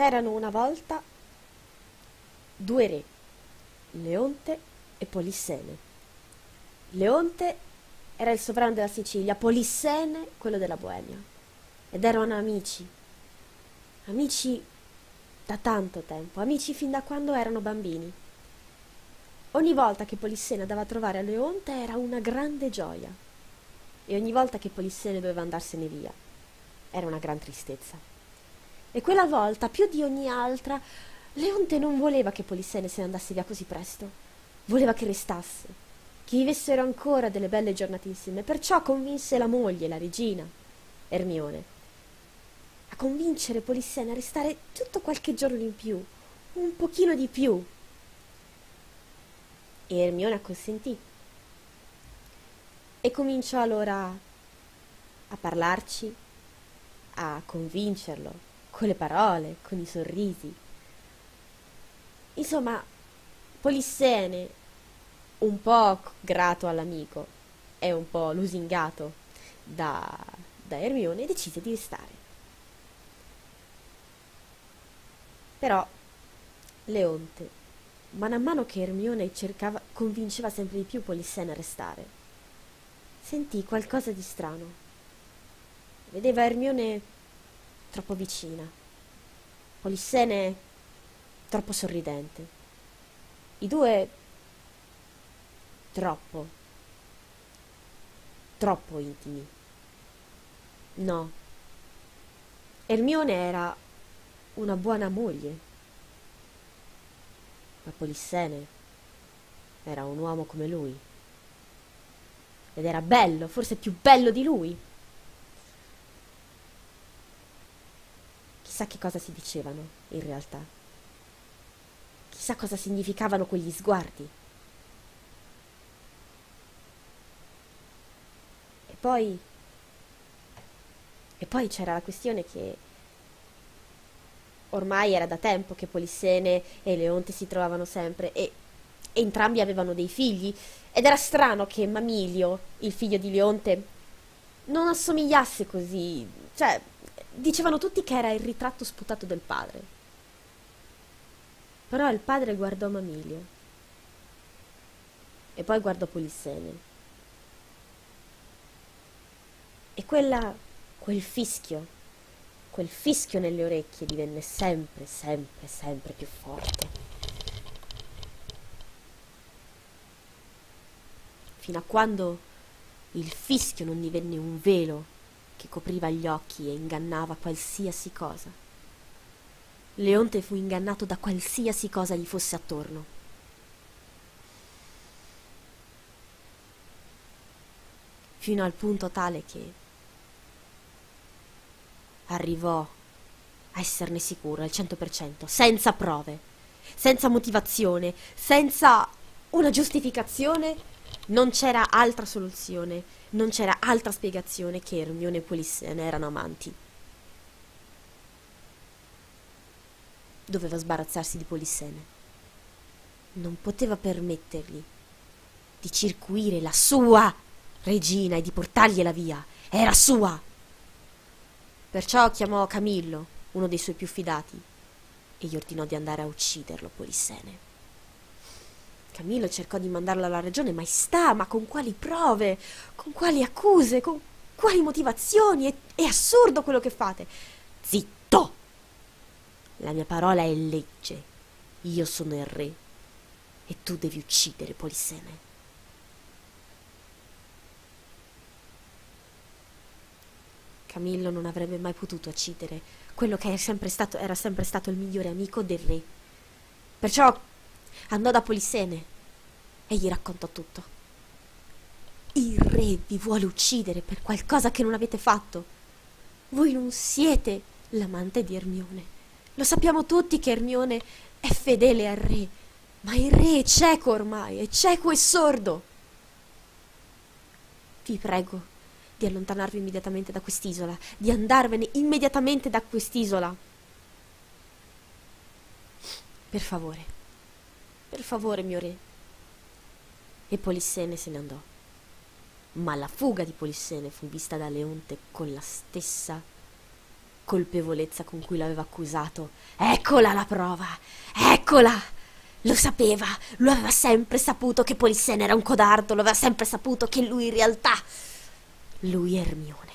C'erano una volta due re, Leonte e Polissene. Leonte era il sovrano della Sicilia, Polissene quello della Boemia. Ed erano amici, amici da tanto tempo, amici fin da quando erano bambini. Ogni volta che Polissene andava a trovare a Leonte era una grande gioia, e ogni volta che Polissene doveva andarsene via era una gran tristezza. E quella volta, più di ogni altra, Leonte non voleva che Polissene se ne andasse via così presto. Voleva che restasse, che vivessero ancora delle belle giornate insieme. Perciò convinse la moglie, la regina, Ermione, a convincere Polissene a restare tutto qualche giorno in più, un pochino di più. E Ermione acconsentì. E cominciò allora a parlarci, a convincerlo, con le parole, con i sorrisi. Insomma, Polissene, un po' grato all'amico e un po' lusingato da Ermione, decise di restare. Però Leonte, man mano che Ermione convinceva sempre di più Polissene a restare, sentì qualcosa di strano. Vedeva Ermione troppo vicina, Polissene troppo sorridente, i due troppo intimi. No, Ermione era una buona moglie, ma Polissene era un uomo come lui, ed era bello, forse più bello di lui. Chissà che cosa si dicevano in realtà, chissà cosa significavano quegli sguardi. E poi c'era la questione che ormai era da tempo che Polissene e Leonte si trovavano sempre e entrambi avevano dei figli, ed era strano che Mamilio, il figlio di Leonte, non assomigliasse così. Cioè, dicevano tutti che era il ritratto sputato del padre. Però il padre guardò Mamilio e poi guardò Polissene, e quel fischio nelle orecchie divenne sempre più forte, fino a quando il fischio non divenne un velo che copriva gli occhi e ingannava qualsiasi cosa. Leonte fu ingannato da qualsiasi cosa gli fosse attorno. Fino al punto tale che arrivò a esserne sicuro al 100%, senza prove, senza motivazione, senza una giustificazione. Non c'era altra soluzione, non c'era altra spiegazione che Ermione e Polissene erano amanti. Doveva sbarazzarsi di Polissene. Non poteva permettergli di circuire la sua regina e di portargliela via. Era sua! Perciò chiamò Camillo, uno dei suoi più fidati, e gli ordinò di andare a ucciderlo, Polissene. Camillo cercò di mandarlo alla ragione, ma con quali prove, con quali accuse, con quali motivazioni? È assurdo quello che fate! Zitto! La mia parola è legge. Io sono il re, e tu devi uccidere Polissene. Camillo non avrebbe mai potuto uccidere quello che era sempre stato il migliore amico del re. Perciò andò da Polissene e gli raccontò tutto. Il re vi vuole uccidere per qualcosa che non avete fatto. Voi non siete l'amante di Ermione. Lo sappiamo tutti che Ermione è fedele al re, ma il re è cieco ormai, è cieco e sordo. Vi prego di allontanarvi immediatamente da quest'isola, di andarvene immediatamente da quest'isola. Per favore, mio re. E Polissene se ne andò. Ma la fuga di Polissene fu vista da Leonte con la stessa colpevolezza con cui l'aveva accusato. Eccola la prova! Eccola! Lo sapeva, lo aveva sempre saputo che Polissene era un codardo, lo aveva sempre saputo che lui in realtà... Lui è Ermione.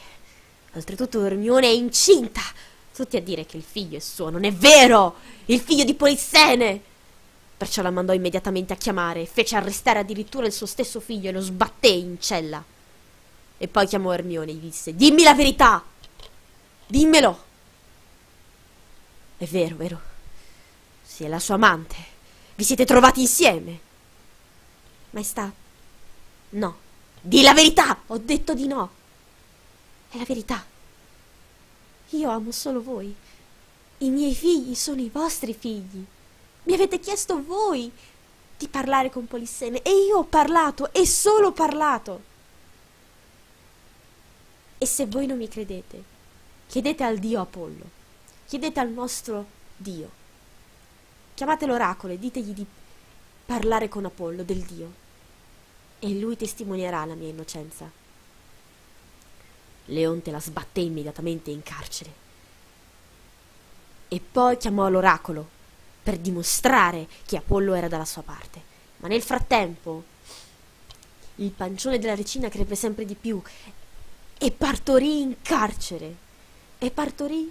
Oltretutto Ermione è incinta! Tutti a dire che il figlio è suo, non è vero! Il figlio di Polissene! Perciò la mandò immediatamente a chiamare e fece arrestare addirittura il suo stesso figlio e lo sbatté in cella. E poi chiamò Ermione e gli disse: dimmi la verità! Dimmelo! È vero, vero? Sì, è la sua amante. Vi siete trovati insieme. Maestà, no. Di la verità! Ho detto di no. È la verità. Io amo solo voi. I miei figli sono i vostri figli. Mi avete chiesto voi di parlare con Polissene e io ho parlato e solo parlato. E se voi non mi credete, chiedete al dio Apollo, chiedete al nostro dio, chiamate l'oracolo e ditegli di parlare con Apollo, del dio, e lui testimonierà la mia innocenza. Leonte la sbatté immediatamente in carcere e poi chiamò l'oracolo per dimostrare che Apollo era dalla sua parte, ma nel frattempo il pancione della regina crebbe sempre di più e partorì in carcere e partorì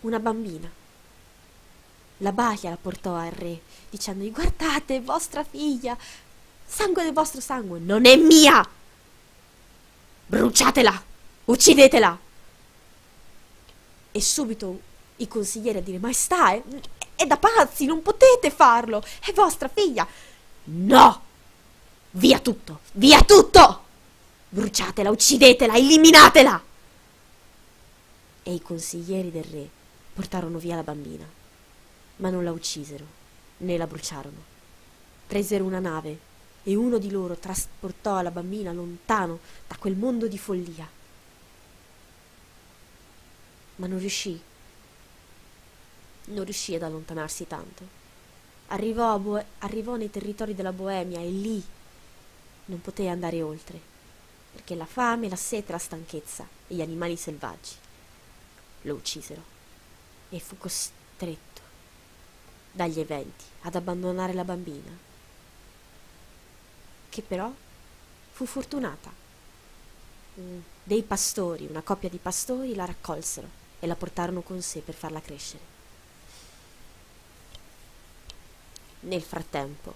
una bambina. La baia la portò al re dicendogli: guardate, vostra figlia, sangue del vostro sangue, non è mia, bruciatela, uccidetela. E subito i consiglieri a dire: maestà, è da pazzi, non potete farlo, è vostra figlia. No, via tutto, via tutto, bruciatela, uccidetela, eliminatela. E i consiglieri del re portarono via la bambina, ma non la uccisero, né la bruciarono. Presero una nave e uno di loro trasportò la bambina lontano da quel mondo di follia. Ma non riuscì ad allontanarsi tanto. Arrivò nei territori della Boemia e lì non poté andare oltre, perché la fame, la sete, la stanchezza e gli animali selvaggi lo uccisero e fu costretto dagli eventi ad abbandonare la bambina, che però fu fortunata. Dei pastori, una coppia di pastori, la raccolsero e la portarono con sé per farla crescere. Nel frattempo,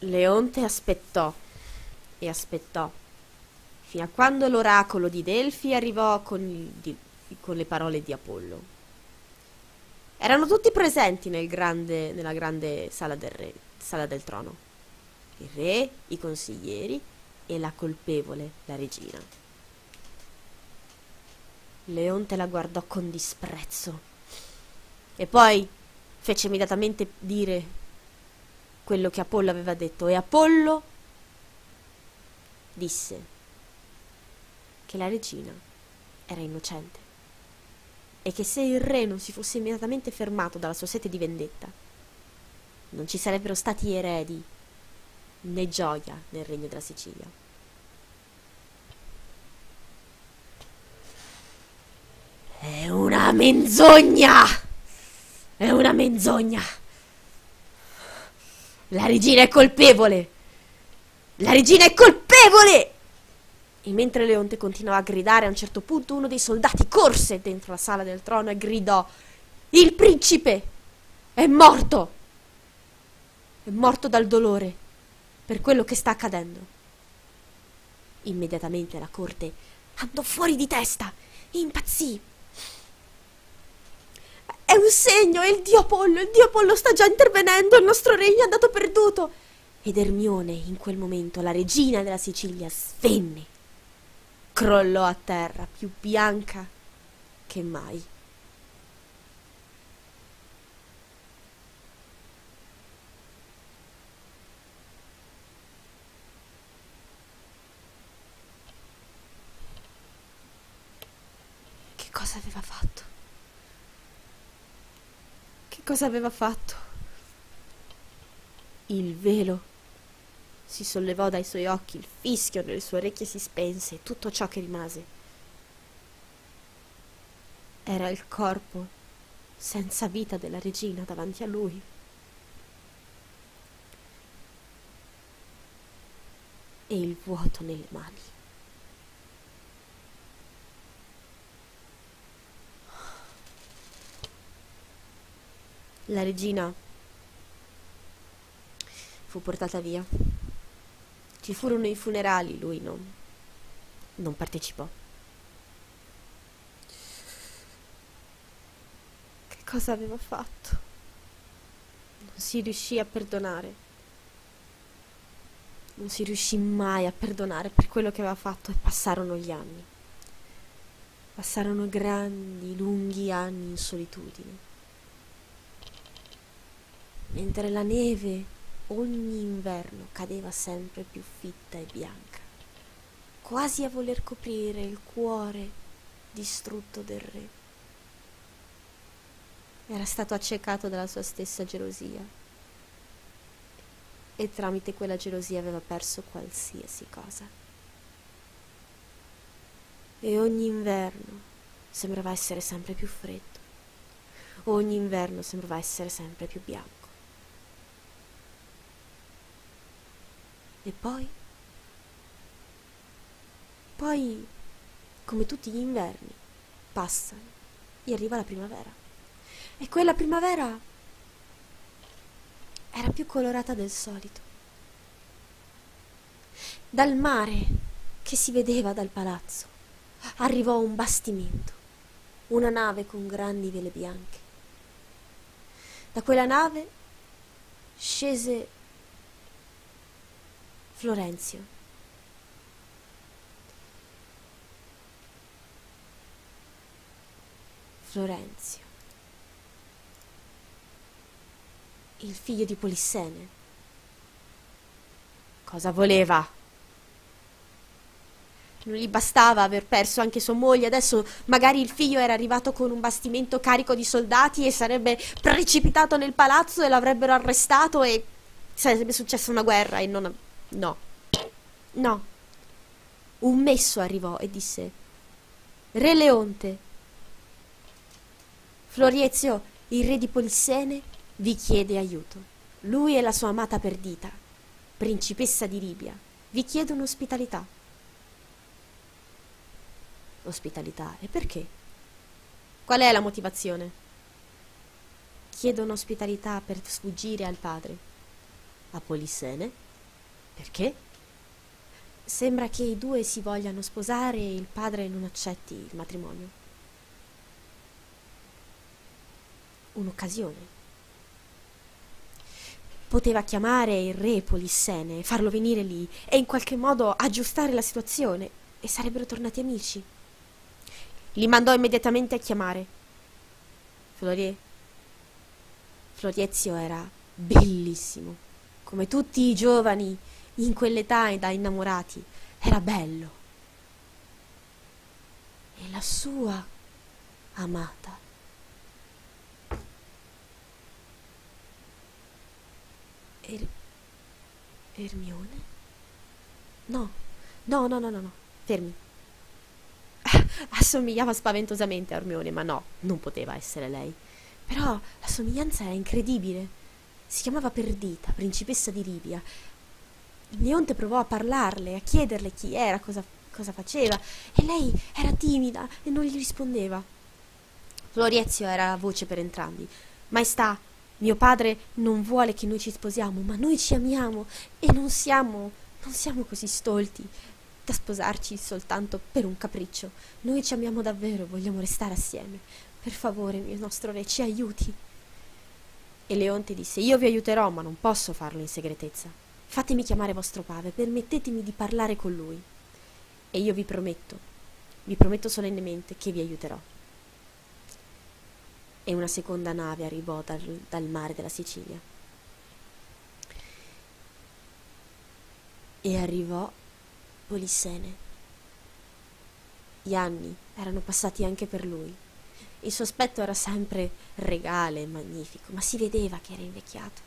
Leonte aspettò e aspettò fino a quando l'oracolo di Delfi arrivò con le parole di Apollo. Erano tutti presenti nella grande sala del trono: il re, i consiglieri e la colpevole, la regina. Leonte la guardò con disprezzo e poi fece immediatamente dire quello che Apollo aveva detto, e Apollo disse che la regina era innocente e che se il re non si fosse immediatamente fermato dalla sua sete di vendetta, non ci sarebbero stati eredi né gioia nel regno della Sicilia. È una menzogna! È una menzogna! La regina è colpevole! La regina è colpevole! E mentre Leonte continuava a gridare, a un certo punto uno dei soldati corse dentro la sala del trono e gridò: il principe è morto! È morto dal dolore per quello che sta accadendo. Immediatamente la corte andò fuori di testa, impazzì. È un segno, è il dio Apollo sta già intervenendo, il nostro regno è andato perduto. Ed Ermione, in quel momento, la regina della Sicilia, svenne, crollò a terra più bianca che mai. Che cosa aveva fatto? Cosa aveva fatto? Il velo si sollevò dai suoi occhi, il fischio nelle sue orecchie si spense, tutto ciò che rimase Era il corpo senza vita della regina davanti a lui. E il vuoto nelle mani. La regina fu portata via. Ci furono i funerali, lui non partecipò. Che cosa aveva fatto? Non si riuscì a perdonare. Non si riuscì mai a perdonare per quello che aveva fatto, e passarono gli anni. Passarono grandi, lunghi anni in solitudine. Mentre la neve ogni inverno cadeva sempre più fitta e bianca, quasi a voler coprire il cuore distrutto del re. Era stato accecato dalla sua stessa gelosia, e tramite quella gelosia aveva perso qualsiasi cosa. E ogni inverno sembrava essere sempre più freddo, ogni inverno sembrava essere sempre più bianco. E poi, come tutti gli inverni, passano e arriva la primavera. E quella primavera era più colorata del solito. Dal mare, che si vedeva dal palazzo, arrivò un bastimento, una nave con grandi vele bianche. Da quella nave scese Florenzo, il figlio di Polissene. Cosa voleva? Non gli bastava aver perso anche sua moglie, adesso magari il figlio era arrivato con un bastimento carico di soldati e sarebbe precipitato nel palazzo e l'avrebbero arrestato e sarebbe successa una guerra e non... No. Un messo arrivò e disse: Re Leonte, Florizio, il re di Polissene, vi chiede aiuto. Lui e la sua amata Perdita, principessa di Libia, vi chiedono ospitalità. Ospitalità? E perché? Qual è la motivazione? Chiedono ospitalità per sfuggire al padre. A Polissene? Perché? Sembra che i due si vogliano sposare e il padre non accetti il matrimonio. Un'occasione. Poteva chiamare il re Polissene, farlo venire lì e in qualche modo aggiustare la situazione, e sarebbero tornati amici. Li mandò immediatamente a chiamare Florizio. Era bellissimo, come tutti i giovani in quell'età e da innamorati. Era bello. E la sua amata Ermione? No. Fermi. Assomigliava spaventosamente a Ermione, ma no, non poteva essere lei. Però la somiglianza era incredibile. Si chiamava Perdita, principessa di Libia. Leonte provò a parlarle, a chiederle chi era, cosa faceva, e lei era timida e non gli rispondeva. Florizio era voce per entrambi. Maestà, mio padre non vuole che noi ci sposiamo, ma noi ci amiamo e non siamo così stolti da sposarci soltanto per un capriccio. Noi ci amiamo davvero, vogliamo restare assieme. Per favore, mio nostro re, ci aiuti. E Leonte disse: io vi aiuterò, ma non posso farlo in segretezza. Fatemi chiamare vostro padre, permettetemi di parlare con lui. E io vi prometto solennemente che vi aiuterò. E una seconda nave arrivò dal mare della Sicilia. E arrivò Polissene. Gli anni erano passati anche per lui. Il sospetto era sempre regale e magnifico, ma si vedeva che era invecchiato.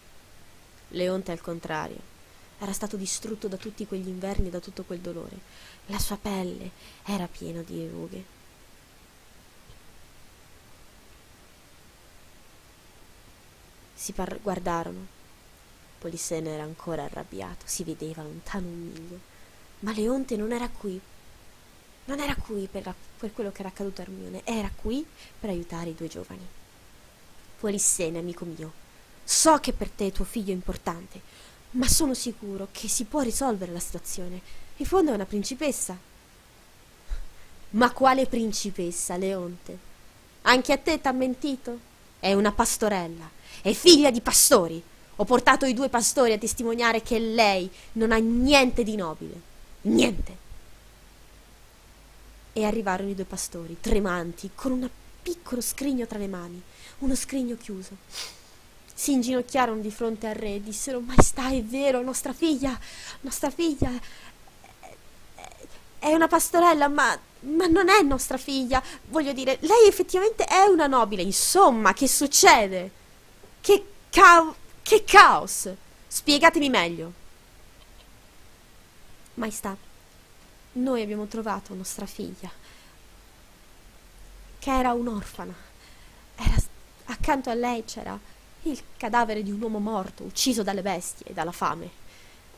Leonte, al contrario, era stato distrutto da tutti quegli inverni e da tutto quel dolore. La sua pelle era piena di rughe. Si guardarono. Polissene era ancora arrabbiato, si vedeva lontano un miglio. Ma Leonte non era qui. Non era qui per quello che era accaduto a Ermione, era qui per aiutare i due giovani. Polissene, amico mio, so che per te tuo figlio è importante, ma sono sicuro che si può risolvere la situazione. In fondo è una principessa. Ma quale principessa, Leonte? Anche a te t'ha mentito? È una pastorella, è figlia di pastori. Ho portato i due pastori a testimoniare che lei non ha niente di nobile. Niente. E arrivarono i due pastori, tremanti, con un piccolo scrigno tra le mani, uno scrigno chiuso. Si inginocchiarono di fronte al re e dissero: Maestà, è vero, nostra figlia è una pastorella, ma non è nostra figlia. Voglio dire, lei effettivamente è una nobile. Insomma, che succede? Che caos! Spiegatemi meglio. Maestà, noi abbiamo trovato nostra figlia, che era un'orfana. Accanto a lei c'era il cadavere di un uomo morto, ucciso dalle bestie e dalla fame.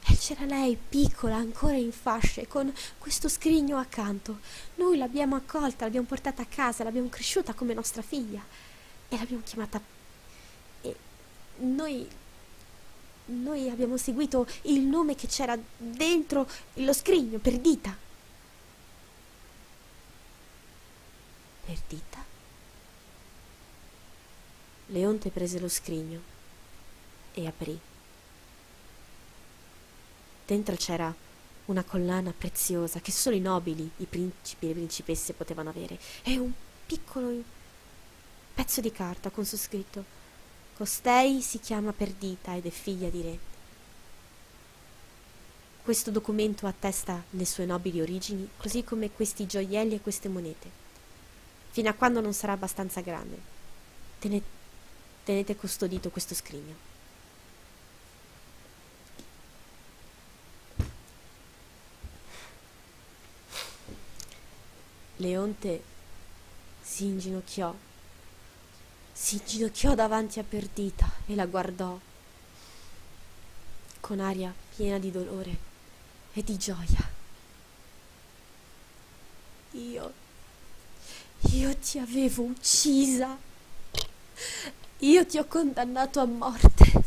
E c'era lei, piccola, ancora in fasce, con questo scrigno accanto. Noi l'abbiamo accolta, l'abbiamo portata a casa, l'abbiamo cresciuta come nostra figlia. E l'abbiamo chiamata... E noi abbiamo seguito il nome che c'era dentro lo scrigno, Perdita. Perdita? Leonte prese lo scrigno e aprì. Dentro c'era una collana preziosa che solo i nobili, i principi e le principesse potevano avere, e un piccolo pezzo di carta con su scritto: Costei si chiama Perdita ed è figlia di re. Questo documento attesta le sue nobili origini, così come questi gioielli e queste monete. Fino a quando non sarà abbastanza grande, tenete custodito questo scrigno. Leonte si inginocchiò davanti a Perdita e la guardò con aria piena di dolore e di gioia. Io ti avevo uccisa, io ti ho condannato a morte,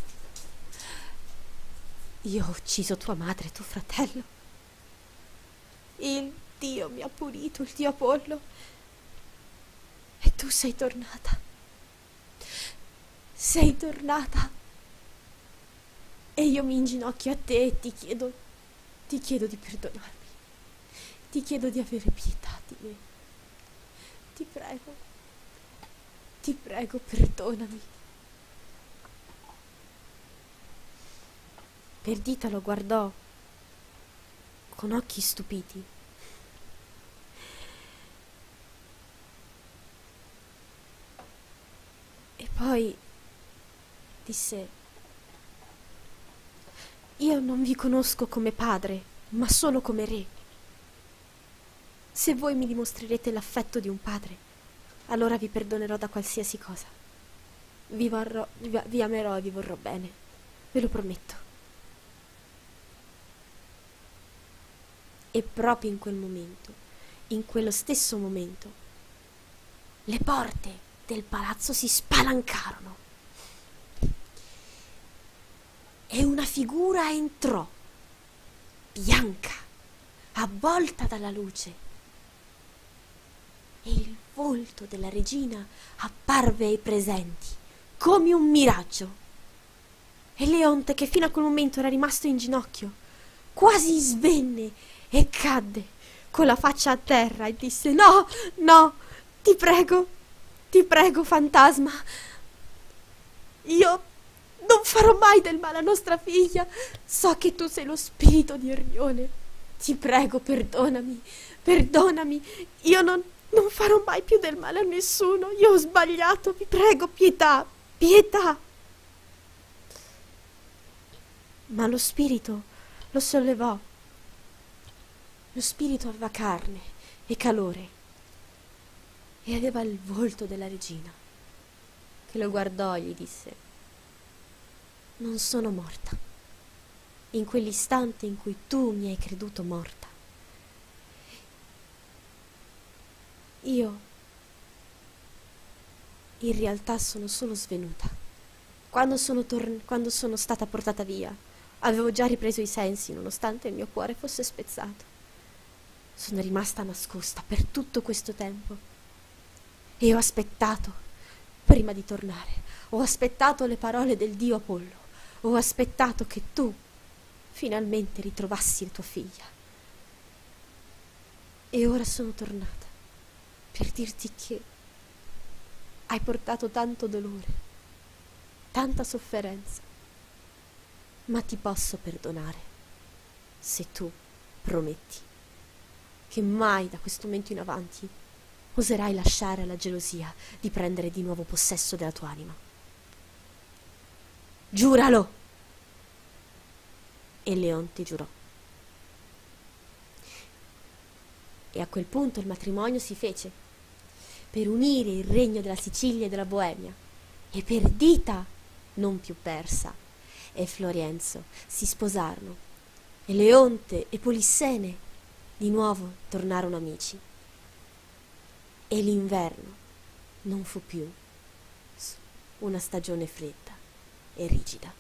io ho ucciso tua madre e tuo fratello, il Dio mi ha punito, il Dio Apollo, e tu sei tornata, e io mi inginocchio a te e ti chiedo di perdonarmi, ti chiedo di avere pietà di me. Ti prego, perdonami. Perdita lo guardò con occhi stupiti. E poi disse: Io non vi conosco come padre, ma solo come re. Se voi mi dimostrerete l'affetto di un padre, allora vi perdonerò da qualsiasi cosa. Vi amerò e vi vorrò bene, ve lo prometto. E proprio in quel momento, in quello stesso momento, le porte del palazzo si spalancarono e una figura entrò, bianca, avvolta dalla luce. E il volto della regina apparve ai presenti, come un miraggio. E Leonte, che fino a quel momento era rimasto in ginocchio, quasi svenne e cadde con la faccia a terra e disse: No, ti prego, fantasma, io non farò mai del male a nostra figlia, so che tu sei lo spirito di Ermione, ti prego, perdonami, io non farò mai più del male a nessuno, io ho sbagliato, vi prego, pietà. Ma lo spirito lo sollevò. Lo spirito aveva carne e calore e aveva il volto della regina, che lo guardò e gli disse: non sono morta. In quell'istante in cui tu mi hai creduto morta, io in realtà sono solo svenuta. Quando sono stata portata via, avevo già ripreso i sensi, nonostante il mio cuore fosse spezzato. Sono rimasta nascosta per tutto questo tempo. E ho aspettato, prima di tornare, ho aspettato le parole del dio Apollo. Ho aspettato che tu finalmente ritrovassi tua figlia. E ora sono tornata per dirti che hai portato tanto dolore, tanta sofferenza, ma ti posso perdonare se tu prometti che mai da questo momento in avanti oserai lasciare alla gelosia di prendere di nuovo possesso della tua anima. Giuralo! E Leonte giurò. E a quel punto il matrimonio si fece per unire il regno della Sicilia e della Boemia. E Perdita, non più persa, e Florenzo si sposarono, e Leonte e Polissene di nuovo tornarono amici, e l'inverno non fu più una stagione fredda e rigida.